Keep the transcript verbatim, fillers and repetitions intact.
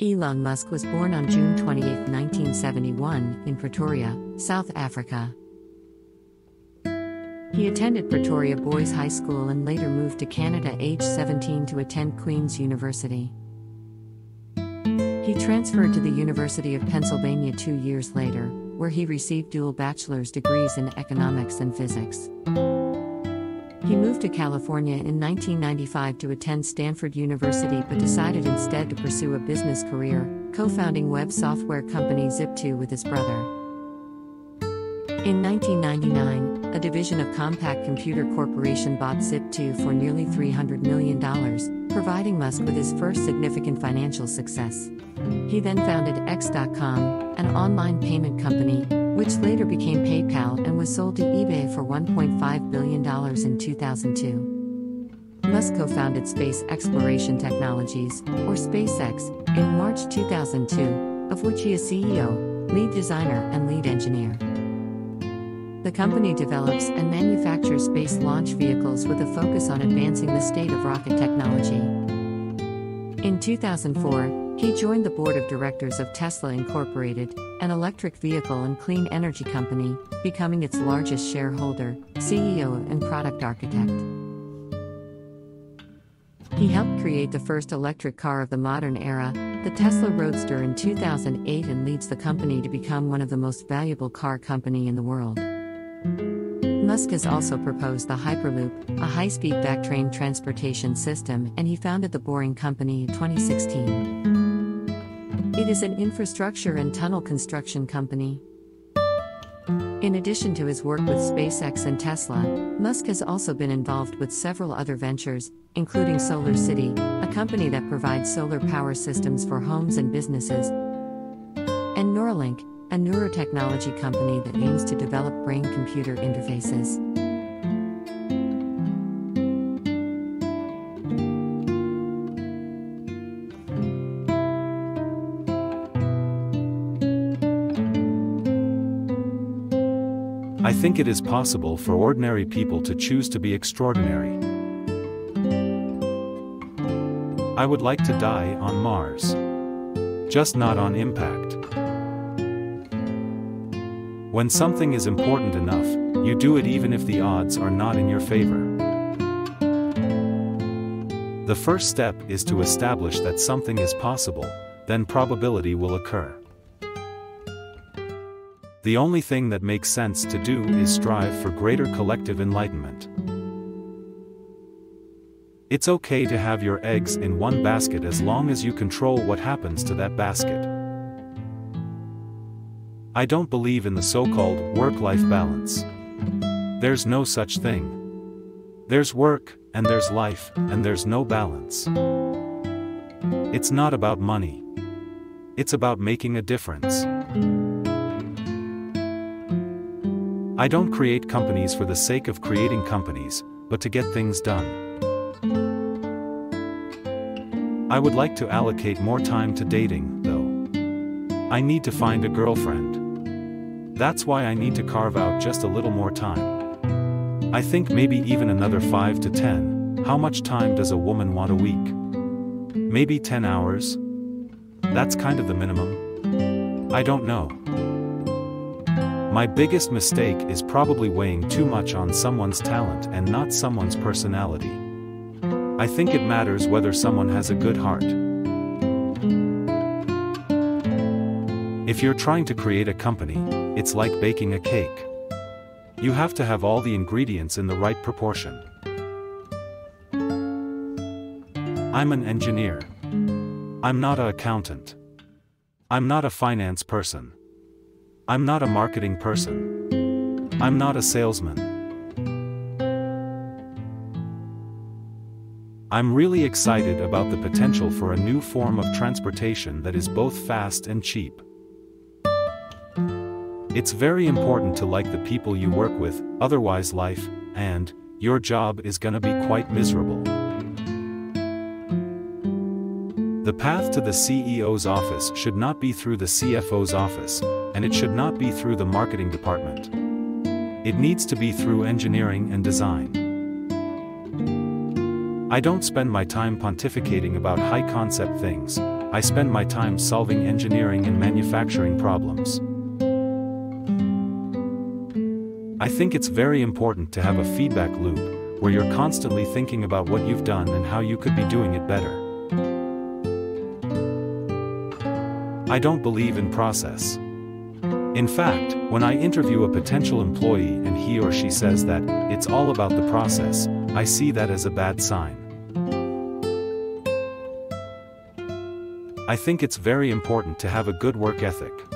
Elon Musk was born on June twenty-eighth, nineteen seventy-one, in Pretoria, South Africa. He attended Pretoria Boys High School and later moved to Canada age seventeen to attend Queen's University. He transferred to the University of Pennsylvania two years later, where he received dual bachelor's degrees in economics and physics. He moved to California in nineteen ninety-five to attend Stanford University but decided instead to pursue a business career, co-founding web software company Zip two with his brother. In nineteen ninety-nine, a division of Compaq Computer Corporation bought Zip two for nearly three hundred million dollars, providing Musk with his first significant financial success. He then founded X dot com, an online payment company, which later became PayPal and was sold to eBay for one point five billion dollars in two thousand two. Musk co-founded Space Exploration Technologies, or SpaceX, in March two thousand two, of which he is C E O, lead designer and lead engineer. The company develops and manufactures space launch vehicles with a focus on advancing the state of rocket technology. In two thousand four, he joined the board of directors of Tesla Incorporated, an electric vehicle and clean energy company, becoming its largest shareholder, C E O and product architect. He helped create the first electric car of the modern era, the Tesla Roadster, in two thousand eight and leads the company to become one of the most valuable car company in the world. Musk has also proposed the Hyperloop, a high-speed backtrain transportation system, and he founded The Boring Company in twenty sixteen. It is an infrastructure and tunnel construction company. In addition to his work with SpaceX and Tesla, Musk has also been involved with several other ventures, including SolarCity, a company that provides solar power systems for homes and businesses, and Neuralink, a neurotechnology company that aims to develop brain-computer interfaces. I think it is possible for ordinary people to choose to be extraordinary. I would like to die on Mars. Just not on impact. When something is important enough, you do it even if the odds are not in your favor. The first step is to establish that something is possible, then probability will occur. The only thing that makes sense to do is strive for greater collective enlightenment. It's okay to have your eggs in one basket as long as you control what happens to that basket. I don't believe in the so-called work-life balance. There's no such thing. There's work, and there's life, and there's no balance. It's not about money. It's about making a difference. I don't create companies for the sake of creating companies, but to get things done. I would like to allocate more time to dating, though. I need to find a girlfriend. That's why I need to carve out just a little more time. I think maybe even another five to ten, how much time does a woman want a week? Maybe ten hours? That's kind of the minimum. I don't know. My biggest mistake is probably weighing too much on someone's talent and not someone's personality. I think it matters whether someone has a good heart. If you're trying to create a company, it's like baking a cake. You have to have all the ingredients in the right proportion. I'm an engineer. I'm not an accountant. I'm not a finance person. I'm not a marketing person. I'm not a salesman. I'm really excited about the potential for a new form of transportation that is both fast and cheap. It's very important to like the people you work with, otherwise life, and your job is gonna be quite miserable. The path to the C E O's office should not be through the C F O's office, and it should not be through the marketing department. It needs to be through engineering and design. I don't spend my time pontificating about high-concept things, I I spend my time solving engineering and manufacturing problems. I think it's very important to have a feedback loop, where you're constantly thinking about what you've done and how you could be doing it better. I don't believe in process. In fact, when I interview a potential employee and he or she says that, it's all about the process, I see that as a bad sign. I think it's very important to have a good work ethic.